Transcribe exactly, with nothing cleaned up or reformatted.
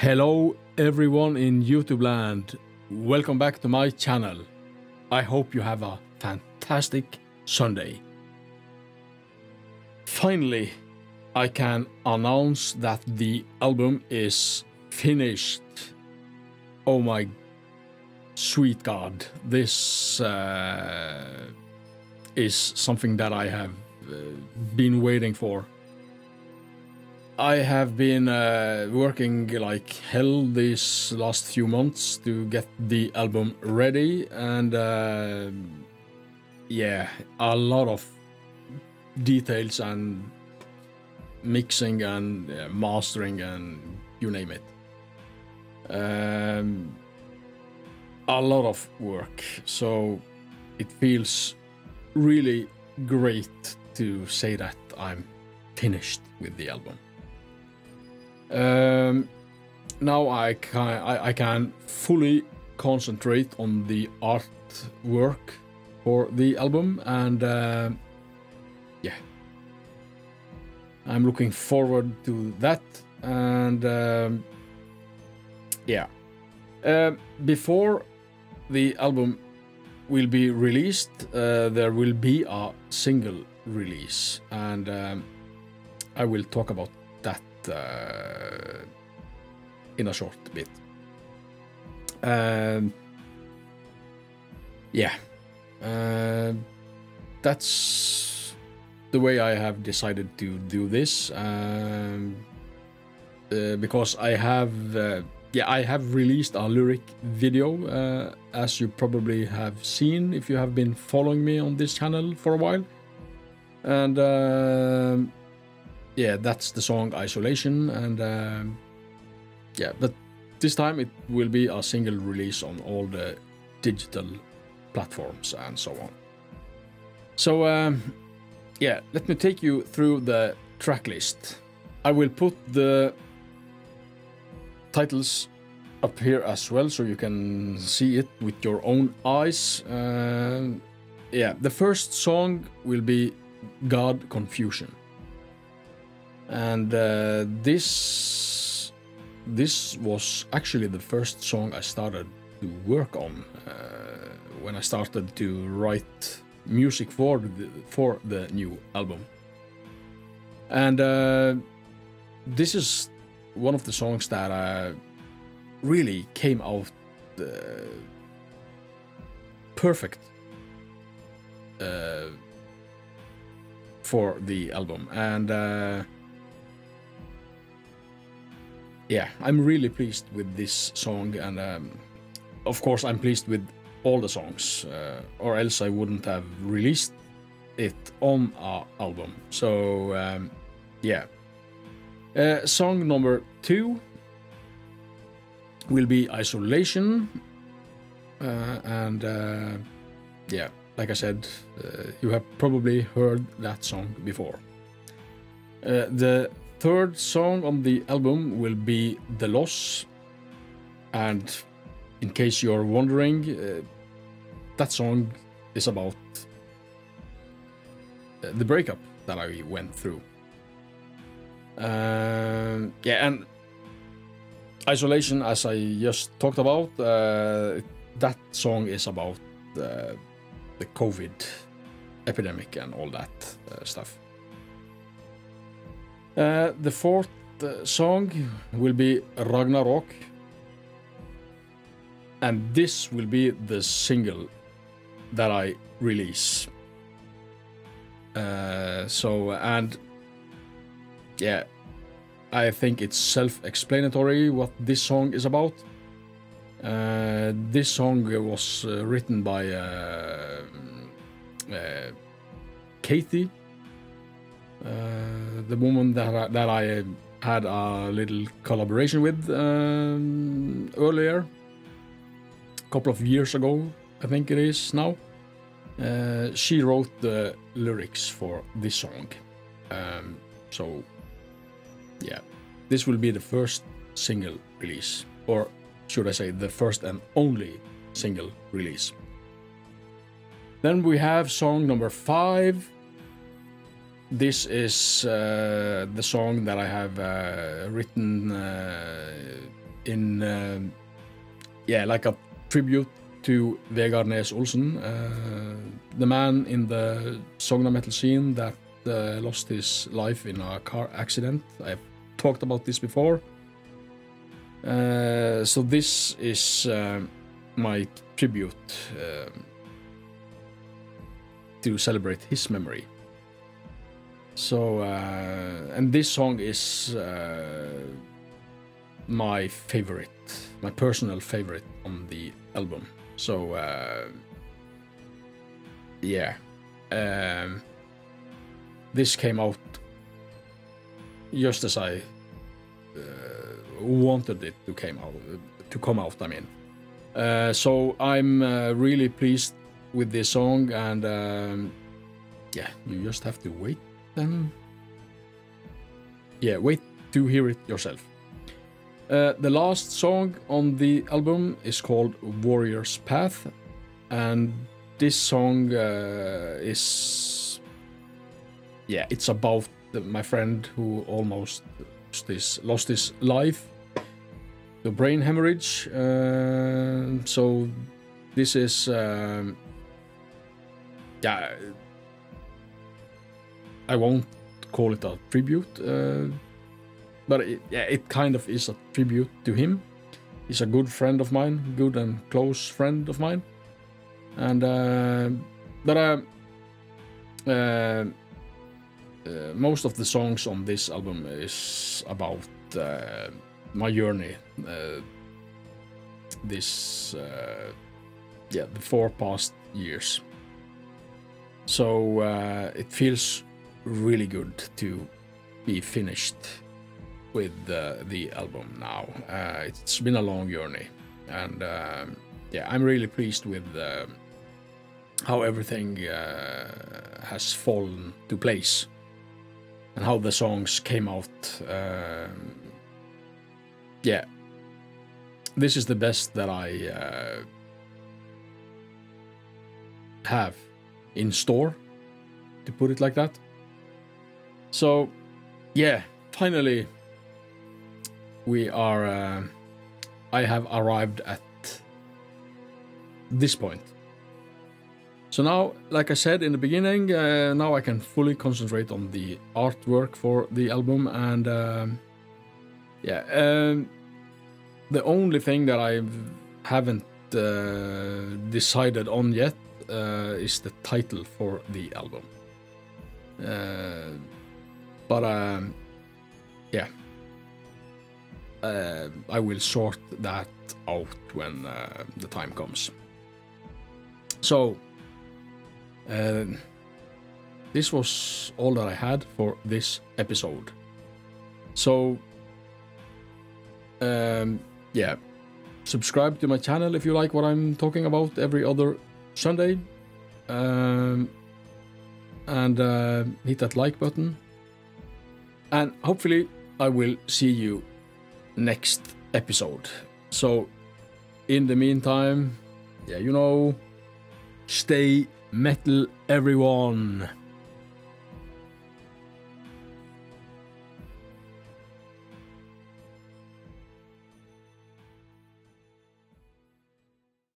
Hello everyone in YouTube land, welcome back to my channel. I hope you have a fantastic Sunday. Finally, I can announce that the album is finished. Oh my sweet God, this uh, is something that I have uh, been waiting for. I have been uh, working like hell these last few months to get the album ready, and uh, yeah, a lot of details and mixing and uh, mastering and you name it. Um, a lot of work, so it feels really great to say that I'm finished with the album. Um, now I can, I, I can fully concentrate on the artwork for the album, and uh, yeah, I'm looking forward to that. And um, yeah, uh, before the album will be released, uh, there will be a single release, and um, I will talk about that Uh, in a short bit. Um, yeah, uh, that's the way I have decided to do this, um, uh, because I have, uh, yeah, I have released a lyric video, uh, as you probably have seen if you have been following me on this channel for a while, and. Uh, Yeah, that's the song Isolation, and um, yeah, but this time it will be a single release on all the digital platforms and so on. So um, yeah, let me take you through the track list. I will put the titles up here as well, so you can see it with your own eyes. Uh, yeah, the first song will be God Confusion. And uh, this this was actually the first song I started to work on uh, when I started to write music for the, for the new album. And uh, this is one of the songs that uh, really came out uh, perfect uh, for the album, and. Uh, Yeah, I'm really pleased with this song, and um, of course I'm pleased with all the songs, uh, or else I wouldn't have released it on our album. So um, yeah, uh, song number two will be Isolation, uh, and uh, yeah, like I said, uh, you have probably heard that song before. Uh, the third song on the album will be The Loss, and in case you're wondering, uh, that song is about uh, the breakup that I went through. Uh, yeah, and Isolation, as I just talked about, uh, that song is about uh, the COVID epidemic and all that uh, stuff. Uh, the fourth uh, song will be Ragnarok, and this will be the single that I release. Uh, so, and yeah, I think it's self-explanatory what this song is about. Uh, this song was uh, written by uh, uh, Katie. Uh, the woman that I, that I had a little collaboration with um, earlier, a couple of years ago, I think it is now. Uh, she wrote the lyrics for this song. Um, so, yeah, this will be the first single release, or should I say the first and only single release. Then we have song number five. This is uh, the song that I have uh, written uh, in um, yeah, like a tribute to Vegard Nes Olsen, uh, the man in the Sogna Metal scene that uh, lost his life in a car accident. I've talked about this before. Uh, so this is uh, my tribute uh, to celebrate his memory. So, uh, and this song is uh, my favorite, my personal favorite on the album. So, uh, yeah, um, this came out just as I uh, wanted it to came out, to come out. I mean, uh, so I'm uh, really pleased with this song, and um, yeah, you just have to wait. Then, yeah, wait to hear it yourself. Uh, the last song on the album is called Warrior's Path, and this song uh, is, yeah, it's about the, my friend who almost lost his, lost his life, the brain hemorrhage. Uh, so this is, um, yeah, I won't call it a tribute, uh, but it, yeah, it kind of is a tribute to him. He's a good friend of mine, good and close friend of mine. And uh, but uh, uh, uh, most of the songs on this album is about uh, my journey. Uh, this, uh, yeah, the four past years. So uh, it feels really good to be finished with uh, the album now. Uh, it's been a long journey, and uh, yeah, I'm really pleased with uh, how everything uh, has fallen to place and how the songs came out. Uh, yeah, this is the best that I uh, have in store, to put it like that. So, yeah, finally, we are, uh, I have arrived at this point. So now, like I said in the beginning, uh, now I can fully concentrate on the artwork for the album, and, um, yeah, um, the only thing that I haven't uh, decided on yet uh, is the title for the album. Uh, But, um, yeah, uh, I will sort that out when uh, the time comes. So, uh, this was all that I had for this episode. So, um, yeah, subscribe to my channel if you like what I'm talking about every other Sunday. Um, and uh, hit that like button. And hopefully I will see you next episode. So in the meantime, yeah, you know, stay metal, everyone.